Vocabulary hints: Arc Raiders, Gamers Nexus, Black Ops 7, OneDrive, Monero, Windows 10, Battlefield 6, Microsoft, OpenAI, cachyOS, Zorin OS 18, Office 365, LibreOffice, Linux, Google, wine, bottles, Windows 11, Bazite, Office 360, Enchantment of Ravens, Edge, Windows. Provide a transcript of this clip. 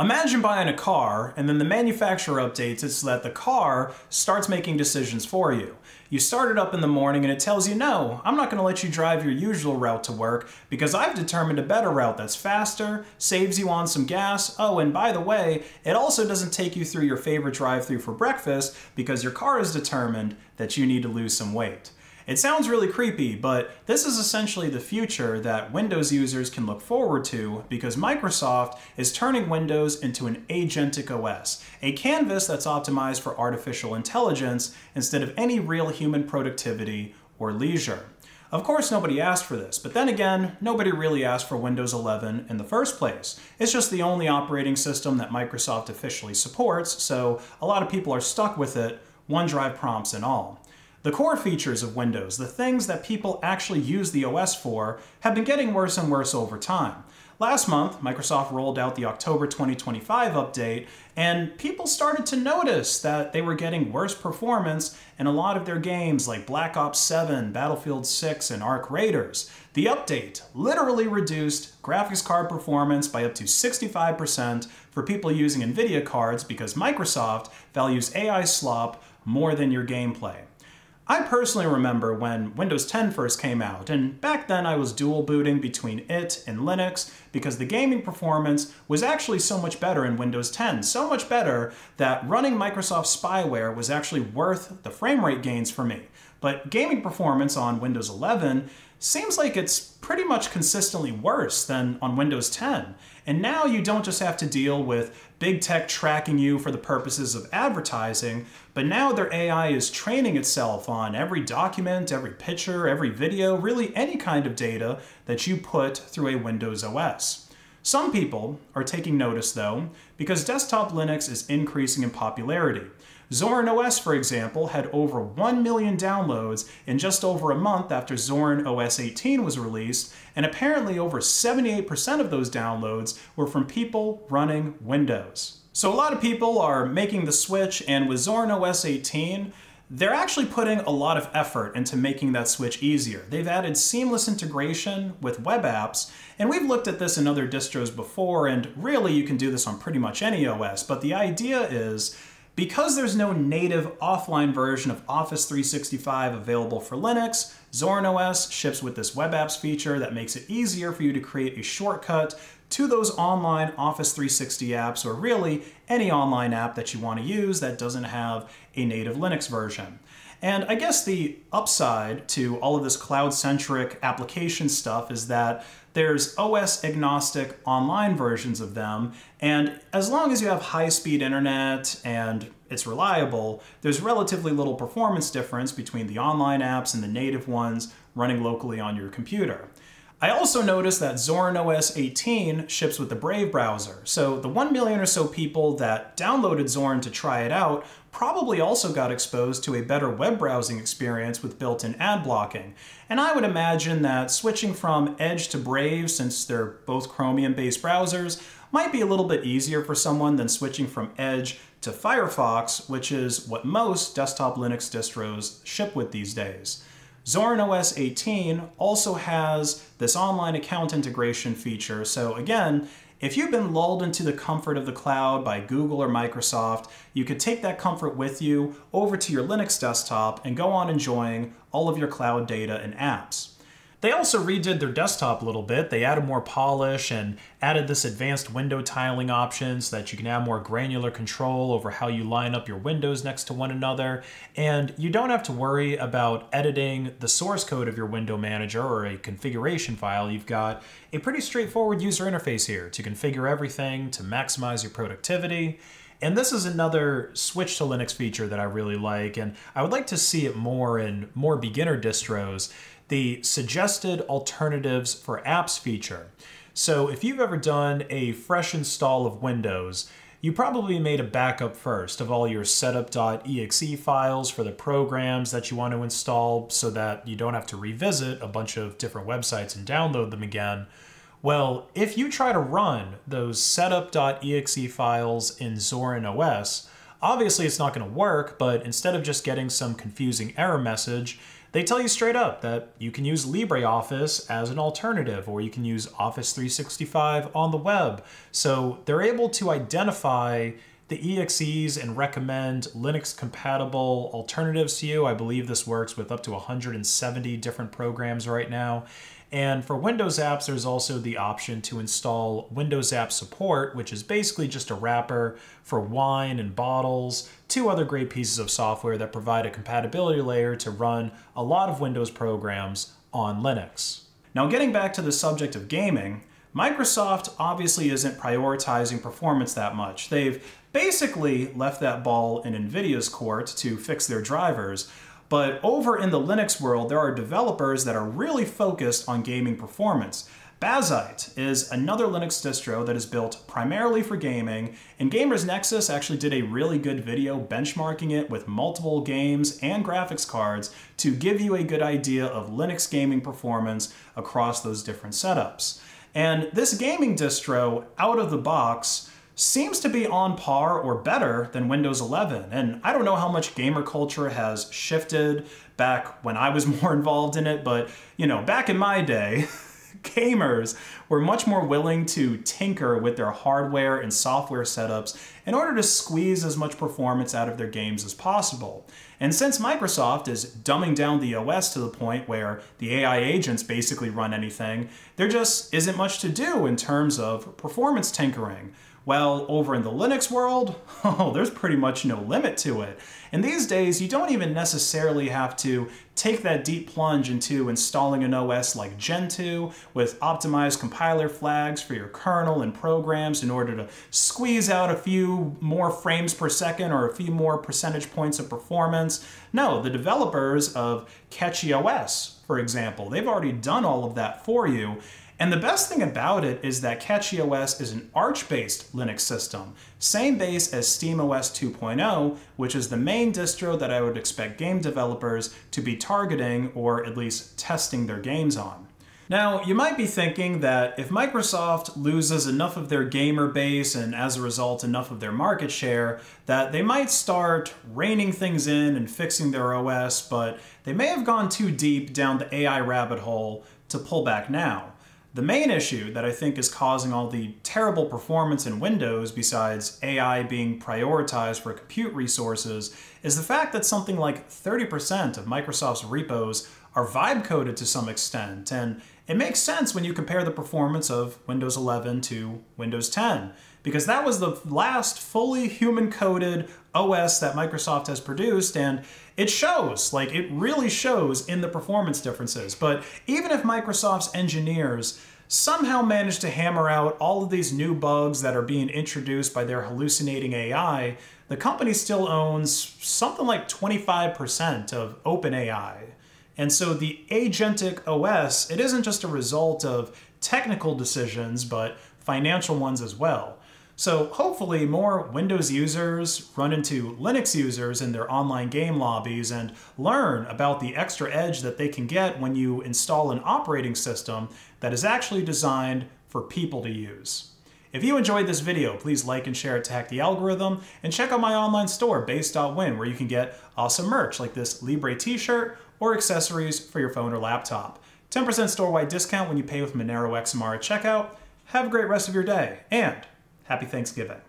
Imagine buying a car, and then the manufacturer updates it so that the car starts making decisions for you. You start it up in the morning and it tells you, no, I'm not going to let you drive your usual route to work because I've determined a better route that's faster, saves you on some gas, oh, and by the way, it also doesn't take you through your favorite drive-thru for breakfast because your car has determined that you need to lose some weight. It sounds really creepy, but this is essentially the future that Windows users can look forward to because Microsoft is turning Windows into an agentic OS, a canvas that's optimized for artificial intelligence instead of any real human productivity or leisure. Of course, nobody asked for this, but then again, nobody really asked for Windows 11 in the first place. It's just the only operating system that Microsoft officially supports, so a lot of people are stuck with it, OneDrive prompts and all. The core features of Windows, the things that people actually use the OS for, have been getting worse and worse over time. Last month, Microsoft rolled out the October 2025 update, and people started to notice that they were getting worse performance in a lot of their games like Black Ops 7, Battlefield 6, and Arc Raiders. The update literally reduced graphics card performance by up to 65% for people using Nvidia cards because Microsoft values AI slop more than your gameplay. I personally remember when Windows 10 first came out, and back then I was dual booting between it and Linux because the gaming performance was actually so much better in Windows 10, so much better that running Microsoft spyware was actually worth the frame rate gains for me. But gaming performance on Windows 11 seems like it's pretty much consistently worse than on Windows 10. And now you don't just have to deal with big tech tracking you for the purposes of advertising, but now their AI is training itself on every document, every picture, every video, really any kind of data that you put through a Windows OS. Some people are taking notice though, because desktop Linux is increasing in popularity. Zorin OS, for example, had over 1 million downloads in just over a month after Zorin OS 18 was released, and apparently over 78% of those downloads were from people running Windows. So a lot of people are making the switch, and with Zorin OS 18, they're actually putting a lot of effort into making that switch easier. They've added seamless integration with web apps, and we've looked at this in other distros before, and really you can do this on pretty much any OS, but the idea is, because there's no native offline version of Office 365 available for Linux, Zorin OS ships with this web apps feature that makes it easier for you to create a shortcut to those online Office 360 apps, or really any online app that you want to use that doesn't have a native Linux version. And I guess the upside to all of this cloud-centric application stuff is that there's OS-agnostic online versions of them, and as long as you have high-speed internet and it's reliable, there's relatively little performance difference between the online apps and the native ones running locally on your computer. I also noticed that Zorin OS 18 ships with the Brave browser, so the 1 million or so people that downloaded Zorin to try it out probably also got exposed to a better web browsing experience with built-in ad blocking. And I would imagine that switching from Edge to Brave, since they're both Chromium-based browsers, might be a little bit easier for someone than switching from Edge to Firefox, which is what most desktop Linux distros ship with these days. Zorin OS 18 also has this online account integration feature, so again, if you've been lulled into the comfort of the cloud by Google or Microsoft, you could take that comfort with you over to your Linux desktop and go on enjoying all of your cloud data and apps. They also redid their desktop a little bit. They added more polish and added this advanced window tiling option so that you can have more granular control over how you line up your windows next to one another. And you don't have to worry about editing the source code of your window manager or a configuration file. You've got a pretty straightforward user interface here to configure everything to maximize your productivity. And this is another switch to Linux feature that I really like, and I would like to see it more in more beginner distros, the suggested alternatives for apps feature. So if you've ever done a fresh install of Windows, you probably made a backup first of all your setup.exe files for the programs that you want to install so that you don't have to revisit a bunch of different websites and download them again. Well, if you try to run those setup.exe files in Zorin OS, obviously it's not going to work, but instead of just getting some confusing error message, They tell you straight up that you can use LibreOffice as an alternative, or you can use Office 365 on the web. So they're able to identify the EXEs and recommend Linux compatible alternatives to you. I believe this works with up to 170 different programs right now. And for Windows apps, there's also the option to install Windows App Support, which is basically just a wrapper for Wine and Bottles, two other great pieces of software that provide a compatibility layer to run a lot of Windows programs on Linux. Now, getting back to the subject of gaming, Microsoft obviously isn't prioritizing performance that much. They've basically left that ball in Nvidia's court to fix their drivers. But over in the Linux world, there are developers that are really focused on gaming performance. Bazite is another Linux distro that is built primarily for gaming, and Gamers Nexus actually did a really good video benchmarking it with multiple games and graphics cards to give you a good idea of Linux gaming performance across those different setups. And this gaming distro, out of the box, seems to be on par or better than Windows 11. And I don't know how much gamer culture has shifted back when I was more involved in it, but you know, back in my day, gamers were much more willing to tinker with their hardware and software setups in order to squeeze as much performance out of their games as possible. And since Microsoft is dumbing down the OS to the point where the AI agents basically run anything, there just isn't much to do in terms of performance tinkering. Well, over in the Linux world, oh, there's pretty much no limit to it. And these days, you don't even necessarily have to take that deep plunge into installing an OS like Gentoo with optimized compiler flags for your kernel and programs in order to squeeze out a few more frames per second or a few more percentage points of performance. No, the developers of Catchy OS, for example, they've already done all of that for you. And the best thing about it is that Catchy OS is an Arch-based Linux system, same base as SteamOS 2.0, which is the main distro that I would expect game developers to be targeting or at least testing their games on. Now, you might be thinking that if Microsoft loses enough of their gamer base and as a result enough of their market share, that they might start reining things in and fixing their OS, but they may have gone too deep down the AI rabbit hole to pull back now. The main issue that I think is causing all the terrible performance in Windows, besides AI being prioritized for compute resources, is the fact that something like 30% of Microsoft's repos are vibe-coded to some extent, and it makes sense when you compare the performance of Windows 11 to Windows 10, because that was the last fully human-coded OS that Microsoft has produced, and it shows, like it really shows in the performance differences. But even if Microsoft's engineers somehow managed to hammer out all of these new bugs that are being introduced by their hallucinating AI, the company still owns something like 25% of OpenAI. And so the agentic OS, it isn't just a result of technical decisions, but financial ones as well. So hopefully more Windows users run into Linux users in their online game lobbies and learn about the extra edge that they can get when you install an operating system that is actually designed for people to use. If you enjoyed this video, please like and share it to hack the algorithm, and check out my online store, base.win, where you can get awesome merch like this Libre t-shirt or accessories for your phone or laptop. 10% store-wide discount when you pay with Monero XMR at checkout. Have a great rest of your day, and happy Thanksgiving.